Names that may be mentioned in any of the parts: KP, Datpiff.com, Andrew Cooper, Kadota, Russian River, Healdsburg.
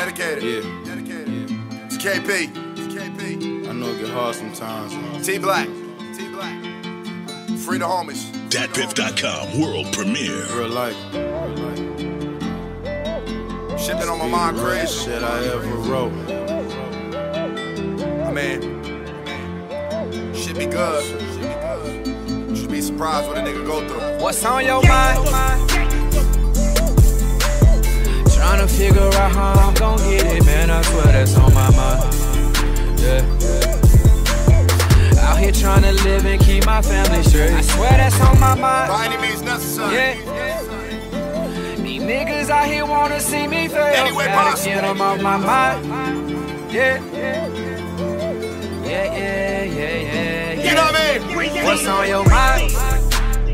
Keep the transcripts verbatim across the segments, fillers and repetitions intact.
Dedicated. Yeah. Dedicated. Yeah. It's K P. It's K P. I know it get hard sometimes. Man. T Black. T Black. Free the homies. Datpiff dot com world premiere. Real life. Real life. Shit that on my mind crazy. Shit I ever wrote. I mean, shit be good. Shit be good. Should be surprised what a nigga go through. What's on your mind? Tryna figure out how I'm gon' get it, man. I swear that's on my mind. Yeah. Out here tryna live and keep my family straight. I swear that's on my mind. By any means necessary. Yeah. These niggas out here wanna see me fail. Anyway, gotta get them off my mind. Yeah. Yeah, yeah, yeah, yeah, yeah. You know what I mean? What's on your mind?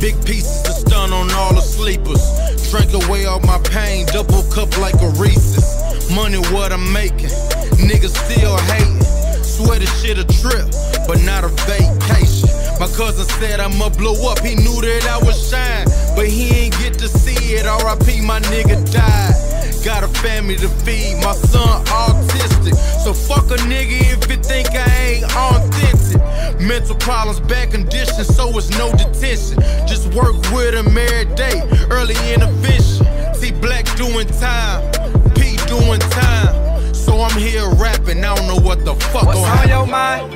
Big pieces to stun on all the sleepers. Drink away all my pain, double cup like a Reese's. Money what I'm making, niggas still hating. Swear this shit a trip, but not a vacation. My cousin said I'ma blow up, he knew that I would shine, but he ain't get to see it, R I P my nigga died. Got a family to feed, my son autistic, so fuck a nigga if it think I ain't authentic. Mental problems, bad condition, so it's no detention. Just work with him every day, early intervention. T Black doing time, P doing time, so I'm here rapping, I don't know what the fuck. What's on your mind?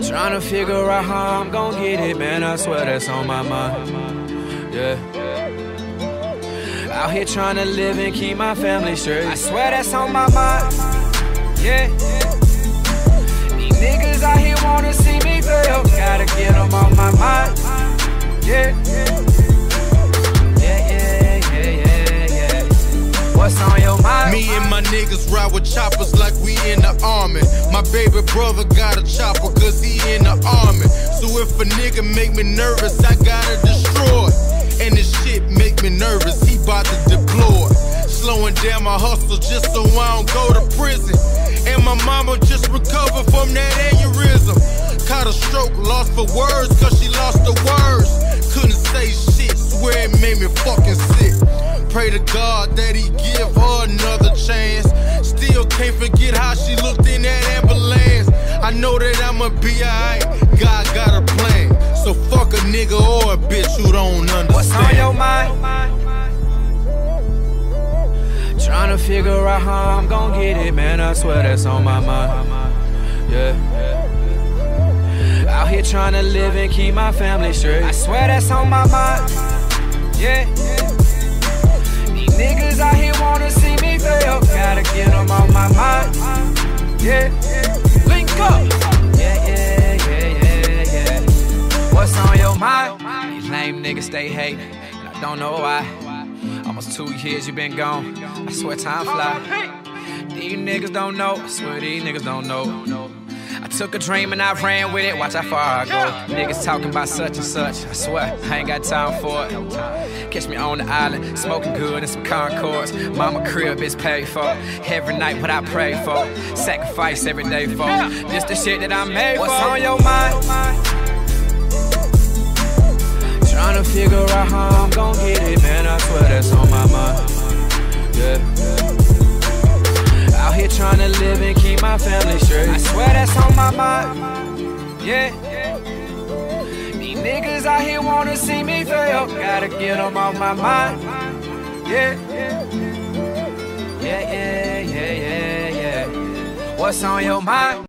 Tryna figure out how I'm gon' get it, man, I swear that's on my mind. Yeah. Out here tryna live and keep my family straight. I swear that's on my mind. Yeah. Niggas out here wanna see me fail. Gotta get them on my mind. Yeah. Yeah, yeah, yeah, yeah, yeah. What's on your mind? Me and my niggas ride with choppers like we in the army. My baby brother got a chopper cause he in the army. So if a nigga make me nervous, I gotta destroy it. And this shit make me nervous, he bout to deploy it. Slowing down my hustle just so I don't go to prison. And my mama just recovered from that aneurysm. Caught a stroke, lost for words, cause she lost the words. Couldn't say shit, swear it made me fucking sick. Pray to God that he give her another chance. Still can't forget how she looked in that ambulance. I know that I'ma be alright, God got a plan. So fuck a nigga or a bitch who don't understand. What's on your mind? Tryna figure out how I'm gon' get it, man, I swear that's on my mind. Yeah. Out here tryna live and keep my family straight. I swear that's on my mind. Yeah. These niggas out here wanna see me fail. Gotta get them on my mind. Yeah. Link up. Yeah, yeah, yeah, yeah, yeah. What's on your mind? These lame niggas stay hatin', and I don't know why. Almost two years you been gone, I swear time fly. These niggas don't know, I swear these niggas don't know. I took a dream and I ran with it, watch how far I go. Niggas talking about such and such, I swear I ain't got time for it. Catch me on the island, smoking good and some Concords. Mama crib is paid for, every night what I pray for. Sacrifice every day for, this the shit that I made for. What's on your mind? Tryna figure out how I'm gon' get it, man, I swear that's on my mind. Yeah. Out here tryna live and keep my family straight. I swear that's on my mind. Yeah. These niggas out here wanna see me fail. Gotta get them off my mind. Yeah. Yeah, yeah, yeah, yeah, yeah. What's on your mind?